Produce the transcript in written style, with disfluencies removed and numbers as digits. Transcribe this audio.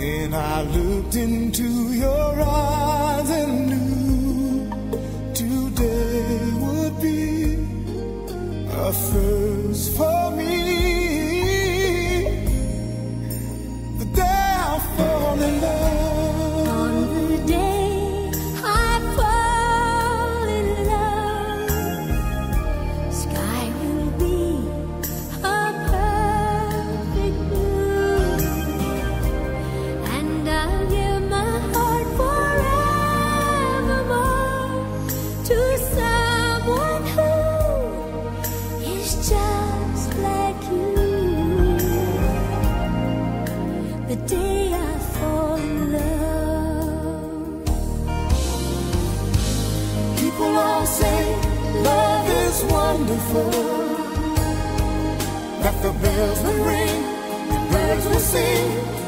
When I looked into your eyes and knew today would be a first for me, the day I fall in love. On the day I fall in love, sky will be a perfect blue, and I'll give my heart forevermore to someone who is just like you. The day I fall in love. People all say love is wonderful, that the bells will ring, the birds will sing,